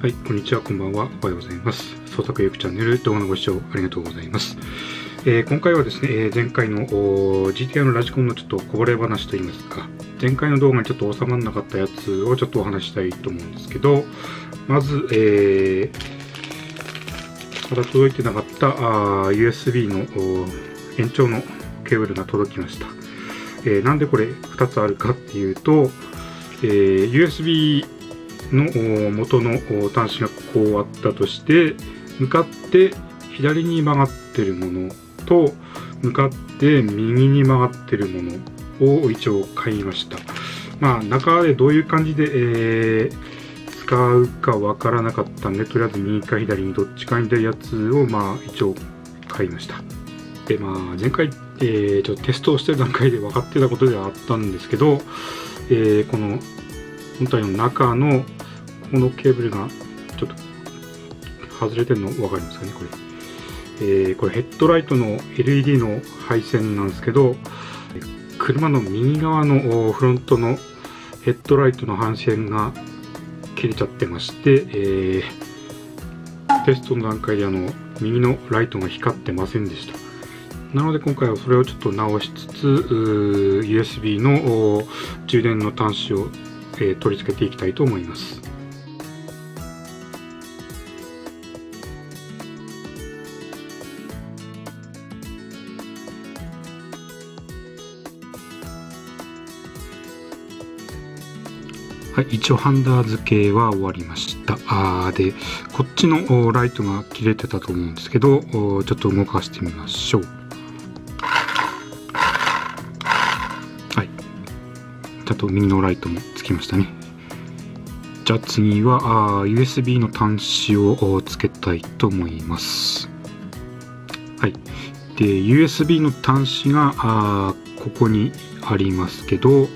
はい、こんにちは、こんばんは、おはようございます。創作意欲チャンネル、動画のご視聴ありがとうございます。今回はですね、前回の GT-R のラジコンのちょっとこぼれ話といいますか、前回の動画にちょっと収まらなかったやつをちょっとお話したいと思うんですけど、まず、まだ届いてなかったUSB の延長のケーブルが届きました。なんでこれ2つあるかっていうと、USB の元の端子がこうあったとして、向かって左に曲がってるものと、向かって右に曲がってるものを一応買いました。まあ中でどういう感じで、使うかわからなかったんで、とりあえず右か左にどっちかに出るやつをまあ一応買いました。でまあ、前回、ちょっとテストをしてる段階で分かってたことではあったんですけど、この本体の中のこのケーブルがちょっと外れてるの分かりますかね、これ。これヘッドライトの LED の配線なんですけど、車の右側のフロントのヘッドライトの配線が切れちゃってまして、テストの段階で右のライトが光ってませんでした。なので今回はそれをちょっと直しつつ、USB の充電の端子を取り付けていきたいと思います。はい、一応ハンダー付けは終わりました。で、こっちのライトが切れてたと思うんですけど、ちょっと動かしてみましょう。あと右のライトもつきましたね。じゃあ次はUSB の端子をつけたいと思います。はい。で、USB の端子がここにありますけど、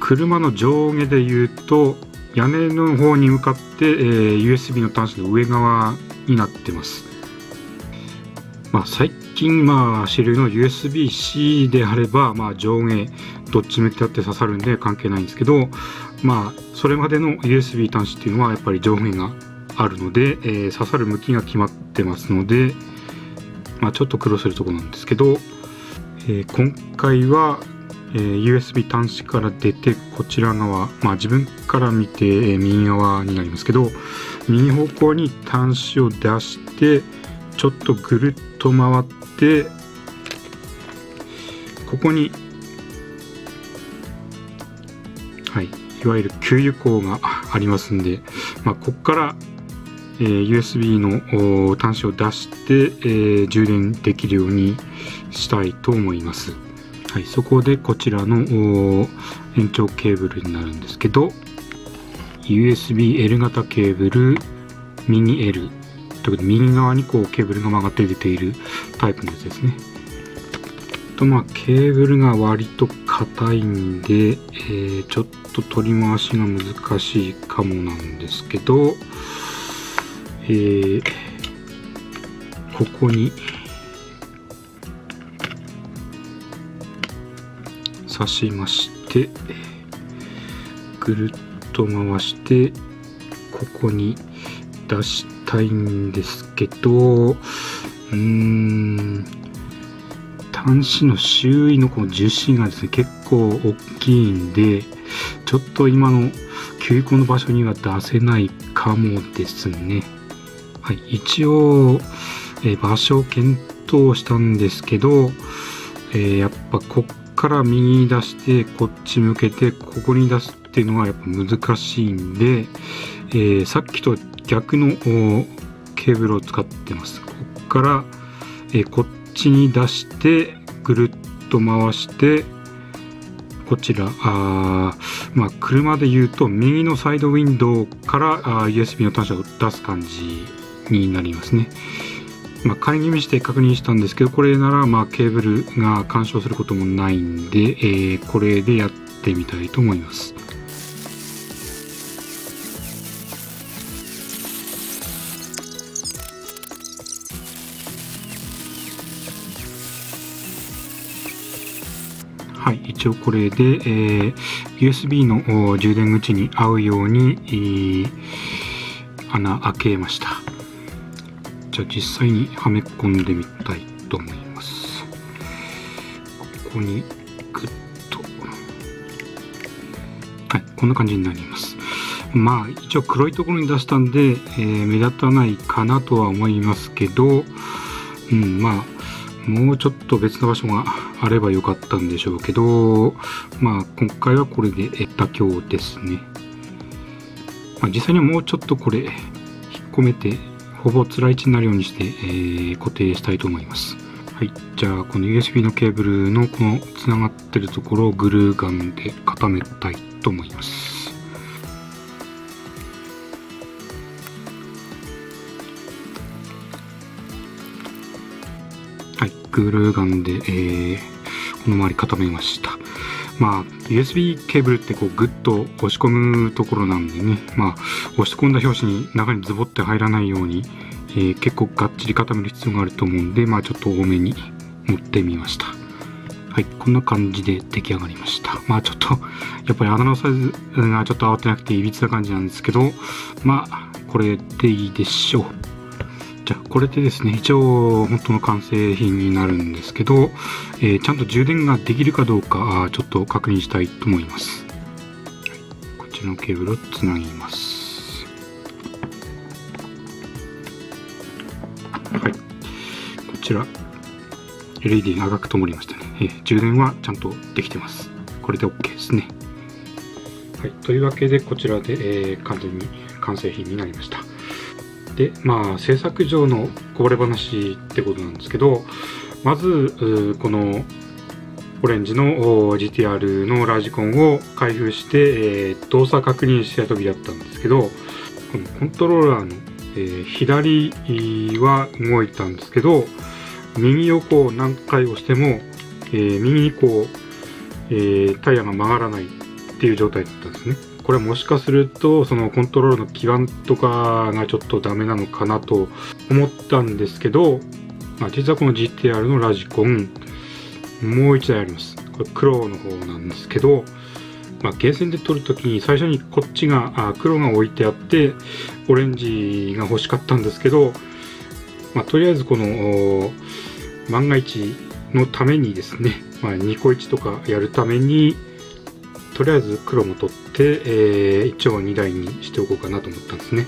車の上下で言うと屋根の方に向かって、USB の端子の上側になってます。まあ最近主流の USB-C であれば、上下どっち向きだって刺さるんで関係ないんですけど、それまでの USB 端子っていうのはやっぱり上下があるので、刺さる向きが決まってますので、ちょっと苦労するところなんですけど、今回は、USB 端子から出てこちら側、自分から見て、右側になりますけど、右方向に端子を出してちょっとぐるっと回って、ここに、はい、いわゆる給油口がありますんで、ここから、USB の端子を出して、充電できるようにしたいと思います。はい、そこでこちらの延長ケーブルになるんですけど、 USB-L 型ケーブルミニ Lということで、右側にこうケーブルが曲がって出ているタイプのやつですね。とケーブルが割と硬いんで、ちょっと取り回しが難しいかもなんですけど、ここに刺しましてぐるっと回して、ここに出したいんですけど、端子の周囲のこの樹脂がですね、結構大きいんで、ちょっと今の給油口の場所には出せないかもですね。はい、一応、場所を検討したんですけど、やっぱこっから右に出してこっち向けてここに出すっていうのはやっぱ難しいんで、さっきと逆のケーブルを使ってます。ここから、こっちに出してぐるっと回して、こちら車で言うと右のサイドウィンドウからUSB の端子を出す感じになりますね。買い気味して確認したんですけど、これならケーブルが干渉することもないんで、これでやってみたいと思います。はい、一応これで、USB の充電口に合うように、穴開けました。じゃあ実際にはめ込んでみたいと思います。ここにグッと。はい、こんな感じになります。まあ一応黒いところに出したんで、目立たないかなとは思いますけど、うん、まあもうちょっと別の場所があればよかったんでしょうけど、まあ今回はこれで妥協ですね。まあ、実際にはもうちょっとこれ引っ込めてほぼつらい位置になるようにして、固定したいと思います。はい、じゃあこの USB のケーブルのこのつながってるところをグルーガンで固めたいと思います。グルーガンで、この周り固めました。まあ USB ケーブルってこうグッと押し込むところなんでね、まあ、押し込んだ拍子に中にズボって入らないように、結構がっちり固める必要があると思うんで、まあ、ちょっと多めに持ってみました。はい、こんな感じで出来上がりました。まあちょっとやっぱり穴のサイズがちょっと合ってなくていびつな感じなんですけど、まあこれでいいでしょう。これでですね、一応本当の完成品になるんですけど、ちゃんと充電ができるかどうかちょっと確認したいと思います。こっちのケーブルをつなぎます。はい、こちら LED が赤く灯りましたね。充電はちゃんとできてます。これで OK ですね。はい、というわけでこちらで、完全に完成品になりました。でまあ、制作上のこぼれ話ってことなんですけど、まずこのオレンジの GT-R のラジコンを開封して動作確認した時だったんですけど、このコントローラーの左は動いたんですけど、右をこう何回押しても右にこうタイヤが曲がらないっていう状態だったんですね。これもしかするとそのコントロールの基盤とかがちょっとダメなのかなと思ったんですけど、まあ、実はこの GT-R のラジコンもう1台あります。これ黒の方なんですけど、まあ、ゲーセンで撮るときに最初にこっちが黒が置いてあってオレンジが欲しかったんですけど、まあ、とりあえずこの万が一のためにですね、まあ、ニコイチとかやるためにとりあえず黒も取って、一応2台にしておこうかなと思ったんですね。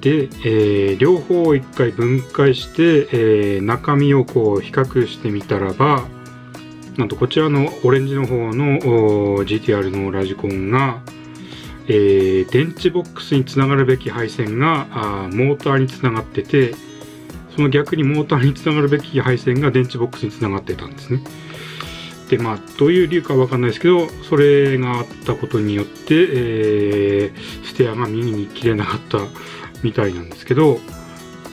で、両方を1回分解して、中身をこう比較してみたらば、なんとこちらのオレンジの方の GT-R のラジコンが、電池ボックスにつながるべき配線がモーターにつながってて、その逆にモーターにつながるべき配線が電池ボックスにつながってたんですね。でまあ、どういう理由かわかんないですけど、それがあったことによって、ステアが右に切れなかったみたいなんですけど、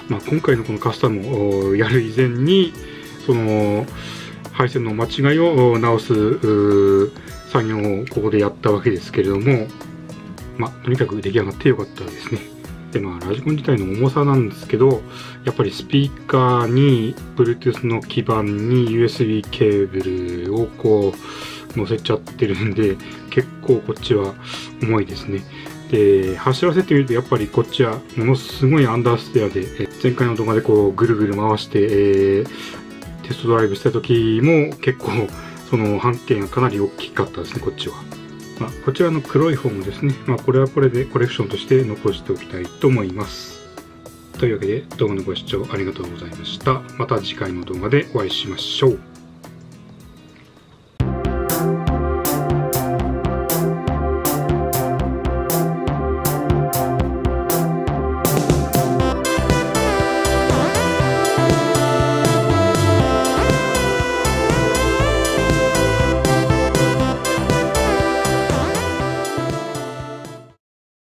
まあ、今回のこのカスタムをやる以前にその配線の間違いを直す作業をここでやったわけですけれども、まあ、とにかく出来上がってよかったですね。でまあ、ラジコン自体の重さなんですけど、やっぱりスピーカーに Bluetooth の基板に USB ケーブルをこう乗せちゃってるんで、結構こっちは重いですね。で走らせてみるとやっぱりこっちはものすごいアンダーステアで、前回の動画でこうぐるぐる回して、テストドライブした時も結構その半径がかなり大きかったですね、こっちは。まあ、こちらの黒い方もですね、まあ、これはこれでコレクションとして残しておきたいと思います。というわけで動画のご視聴ありがとうございました。また次回の動画でお会いしましょう。